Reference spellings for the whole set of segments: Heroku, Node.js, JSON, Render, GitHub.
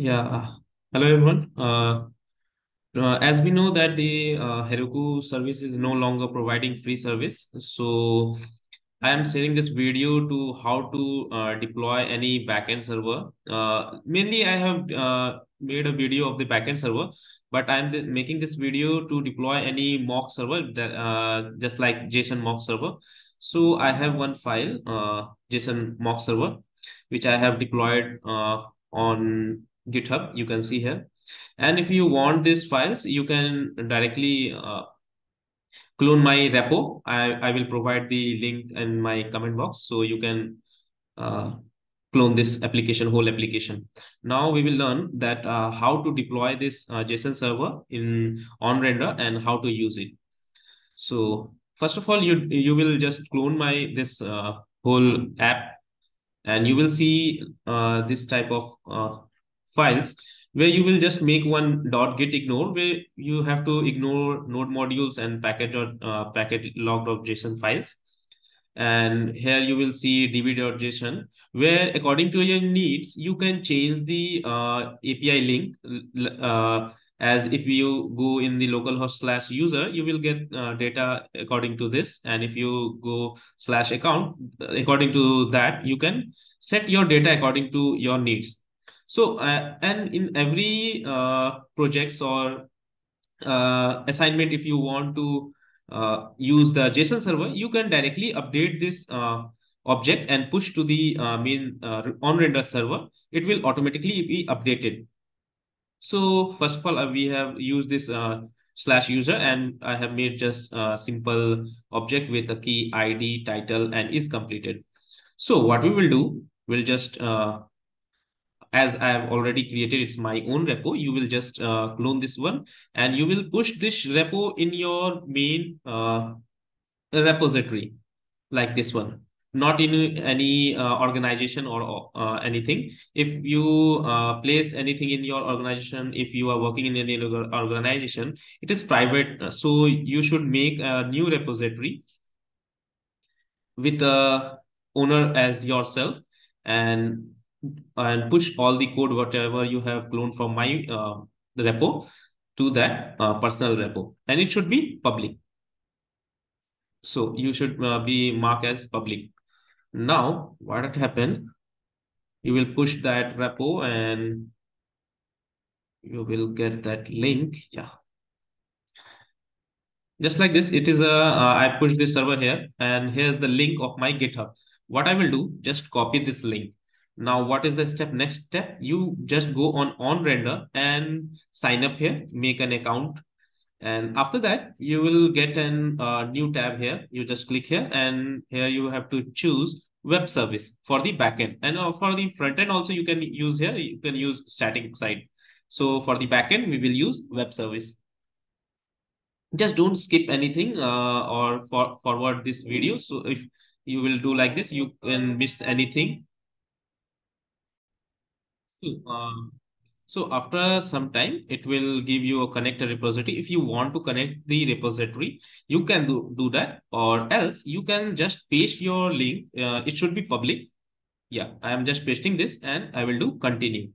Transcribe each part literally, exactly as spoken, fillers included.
Yeah. Hello, everyone. Uh, uh, as we know that the uh, Heroku service is no longer providing free service. So I am sharing this video to how to uh, deploy any backend server. Uh, mainly, I have uh, made a video of the backend server, but I'm th making this video to deploy any mock server, that, uh, just like JSON mock server. So I have one file, uh, JSON mock server, which I have deployed uh, on GitHub. You can see here. And if you want these files, you can directly uh, clone my repo. I, I will provide the link in my comment box, so you can uh, clone this application, whole application. Now we will learn that uh, how to deploy this uh, JSON server in on Render and how to use it. So first of all, you you will just clone my this uh, whole app, and you will see uh, this type of uh, files where you will just make one dot git ignore, where you have to ignore node modules and packet dot uh, packet log.json files. And here you will see db.json, where according to your needs you can change the uh, A P I link. Uh, as if you go in the localhost slash user, you will get uh, data according to this, and if you go slash account, according to that you can set your data according to your needs. So, uh, and in every uh, projects or uh, assignment, if you want to uh, use the JSON server, you can directly update this uh, object and push to the uh, main uh, on-render server. It will automatically be updated. So first of all, uh, we have used this uh, slash user, and I have made just a simple object with a key I D, title, and is completed. So what we will do, we'll just... Uh, as I have already created, it's my own repo. You will just uh, clone this one, and you will push this repo in your main uh, repository, like this one, not in any uh, organization or uh, anything. If you uh, place anything in your organization, if you are working in any organization, it is private. So you should make a new repository with the owner as yourself, and and push all the code, whatever you have cloned from my uh, repo, to that uh, personal repo, and it should be public. So you should uh, be marked as public. Now what had happened, you will push that repo and you will get that link. Yeah, just like this. It is a uh, I push this server here, and here's the link of my GitHub. What I will do, just copy this link. Now, what is the step? Next step, you just go on on Render and sign up here, make an account. And after that, you will get an uh, new tab here. You just click here, and here you have to choose web service for the backend. And uh, for the front end also, you can use here, you can use static site. So for the backend, we will use web service. Just don't skip anything uh, or for, forward this video. So if you will do like this, you can miss anything. Um, so after some time, it will give you a connector repository. If you want to connect the repository, you can do, do that, or else you can just paste your link. Uh, it should be public. Yeah, I am just pasting this, and I will do continue.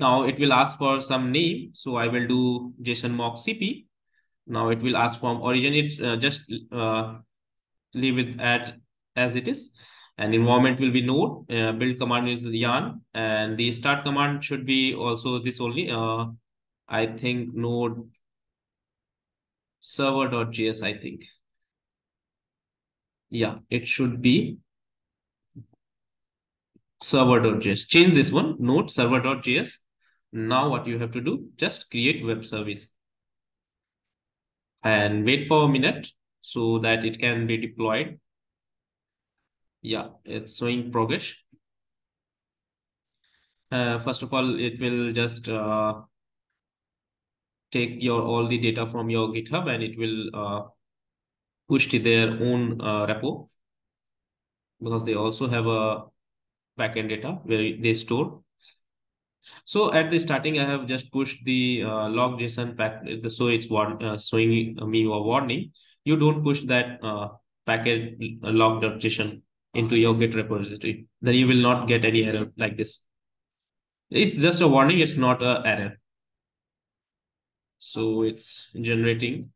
Now it will ask for some name. So I will do JSON mock C P. Now it will ask from origin. It uh, just uh, leave it at as it is. And environment will be node, uh, build command is yarn, and the start command should be also this only. Uh, I think node server.js, I think. Yeah, it should be server.js. Change this one, node server.js. Now what you have to do, just create web service. And wait for a minute so that it can be deployed. Yeah, it's showing progress. Uh, first of all, it will just uh, take your all the data from your GitHub, and it will uh, push to their own uh, repo, because they also have a backend data where they store. So at the starting, I have just pushed the uh, log.json pack, so it's warn uh, showing me a warning. You don't push that uh, package uh, log.json into your Git repository, then you will not get any error like this. It's just a warning, it's not an error. So it's generating.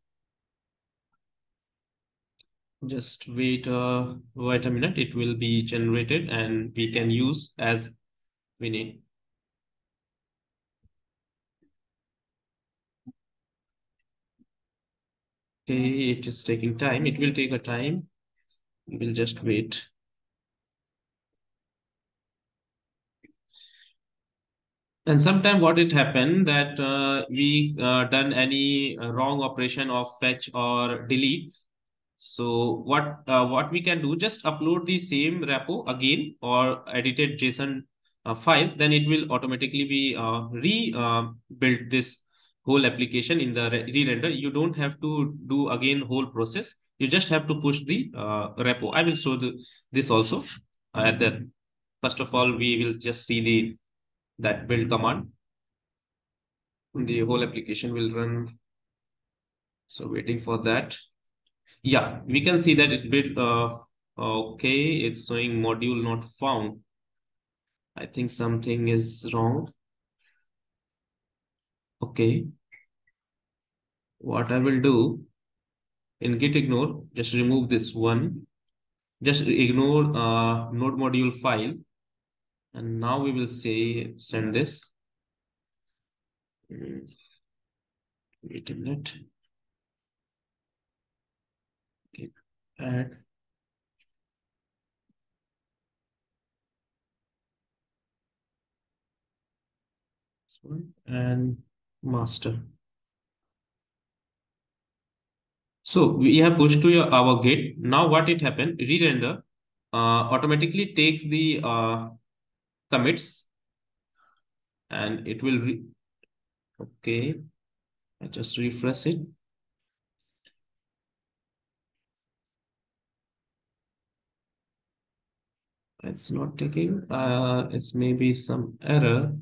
Just wait uh, wait a minute, it will be generated and we can use as we need. Okay, it is taking time. It will take a time. We'll just wait. And sometimes what it happened that uh, we uh, done any wrong operation of fetch or delete. So what uh, what we can do, just upload the same repo again or edited JSON uh, file, then it will automatically be uh, rebuilt uh, this whole application in the re-render. You don't have to do again whole process. You just have to push the uh, repo. I will show the, this also. Uh, the, first of all, we will just see the that build command. The whole application will run. So waiting for that. Yeah, we can see that it's built. Uh, okay, it's showing module not found. I think something is wrong. Okay. What I will do in git ignore, just remove this one. Just ignore uh, node module file. And now we will say send this. Wait a minute. Okay. Add. This one and master. So we have pushed to your, our git. Now what it happened? Re-render uh, automatically takes the uh, commits and it will re okay. I just refresh it. It's not taking. Uh, it's maybe some error.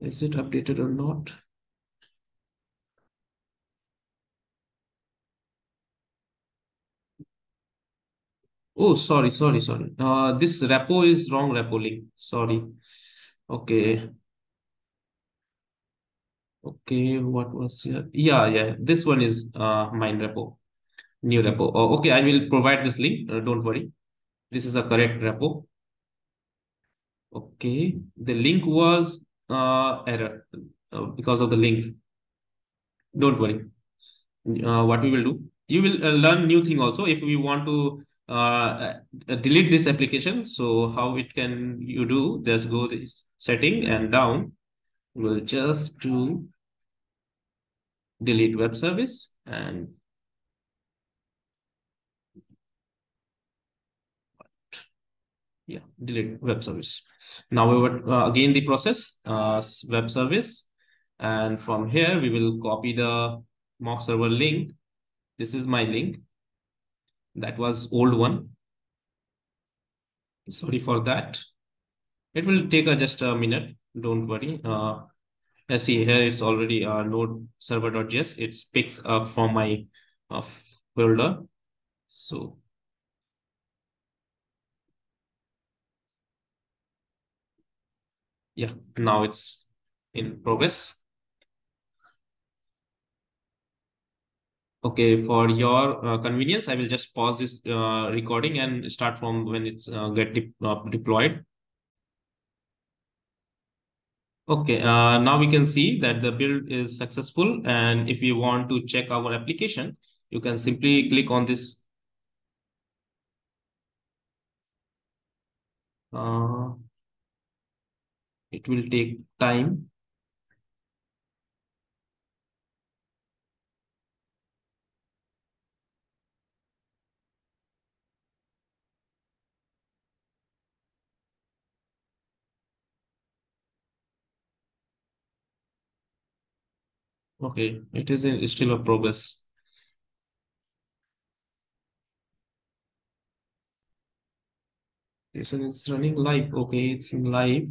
Is it updated or not? Oh, sorry, sorry, sorry. Uh, this repo is wrong repo link. Sorry. Okay. Okay, what was here? Yeah, yeah. This one is uh, mine repo, new repo. Oh, okay, I will provide this link. Uh, don't worry. This is a correct repo. Okay, the link was uh, error uh, because of the link. Don't worry. Uh, what we will do? You will uh, learn new thing also if we want to. Uh, delete this application. So how it can you do? Just go this setting and down. We'll just do delete web service and yeah, delete web service. Now we would uh, again the process uh, web service, and from here we will copy the mock server link. This is my link. That was old one. Sorry for that. It will take uh, just a minute. Don't worry. Uh, let's see here. It's already uh, node server.js. It picks up from my uh, folder. So. Yeah, now it's in progress. Okay, for your uh, convenience, I will just pause this uh, recording and start from when it's uh, get de uh, deployed. Okay, uh, now we can see that the build is successful. And if you want to check our application, you can simply click on this. Uh, it will take time. Okay, it is in, still a progress. JSON is running live. Okay, it's in live.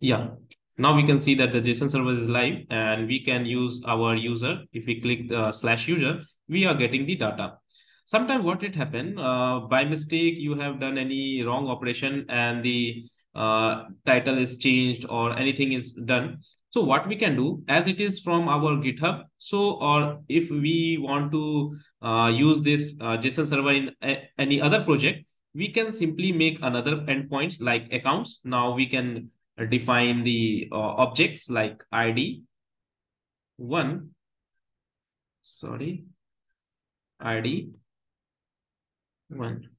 Yeah, now we can see that the JSON server is live and we can use our user. If we click the slash user, we are getting the data. Sometimes what it happened, uh, by mistake, you have done any wrong operation and the uh, title is changed or anything is done. So what we can do, as it is from our GitHub, so or if we want to uh, use this uh, JSON server in a, any other project, we can simply make another endpoints like accounts. Now we can define the uh, objects like I D one, sorry, I D one.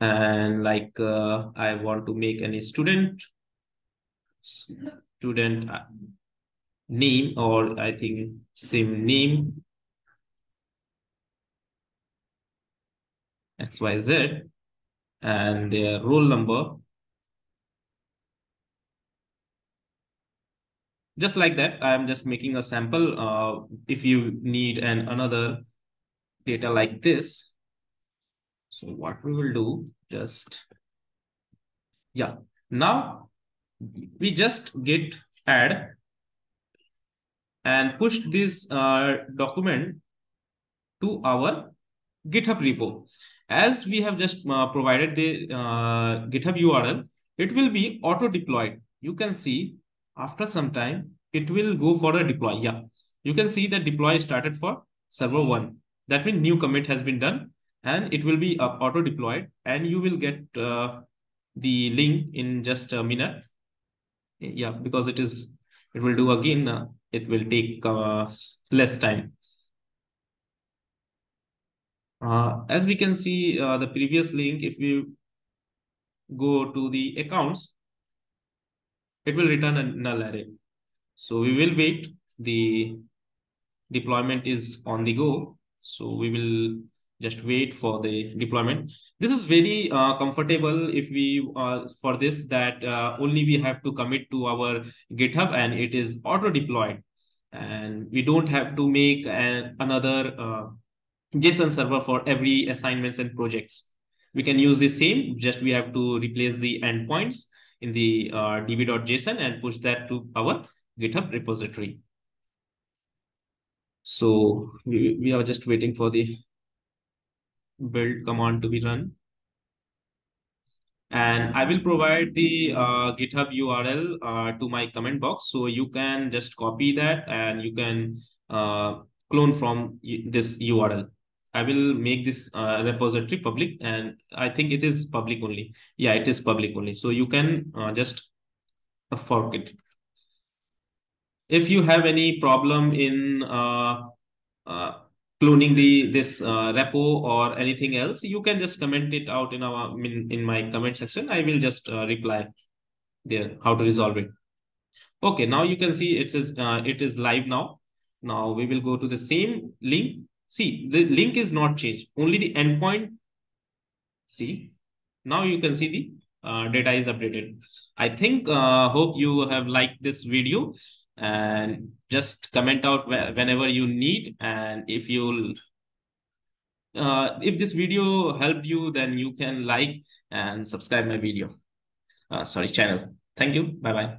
And like uh, I want to make any student, student name, or I think same name, X Y Z, and their roll number. Just like that, I'm just making a sample. Uh, if you need an another data like this, so what we will do, just, yeah. Now we just git add and push this uh, document to our GitHub repo. As we have just uh, provided the uh, GitHub U R L, it will be auto deployed. You can see after some time, it will go for a deploy. Yeah, you can see that deploy started for server one. That means new commit has been done and it will be uh, auto deployed, and you will get uh, the link in just a minute. Yeah, because it is, it will do again, uh, it will take uh, less time. Uh, as we can see uh, the previous link, if we go to the accounts, it will return a null array. So we will wait. The deployment is on the go. So we will just wait for the deployment. This is very uh, comfortable if we uh, for this that uh, only we have to commit to our GitHub and it is auto deployed. And we don't have to make an, another uh, JSON server for every assignments and projects. We can use the same, just we have to replace the endpoints in the uh, db.json and push that to our GitHub repository. So we, we are just waiting for the build command to be run. And I will provide the uh, GitHub U R L uh, to my comment box. So you can just copy that and you can uh, clone from this U R L. I will make this uh, repository public, and I think it is public only. Yeah, it is public only. So you can uh, just fork it. If you have any problem in uh, uh, cloning the this uh, repo or anything else, you can just comment it out in our in, in my comment section. I will just uh, reply there how to resolve it. Okay, now you can see it says uh, it is live now. Now we will go to the same link. See, the link is not changed, only the endpoint. See, now you can see the uh, data is updated. I think, uh, hope you have liked this video, and just comment out whenever you need. And if you'll, uh, if this video helped you, then you can like and subscribe my video, uh, sorry, channel. Thank you. Bye-bye.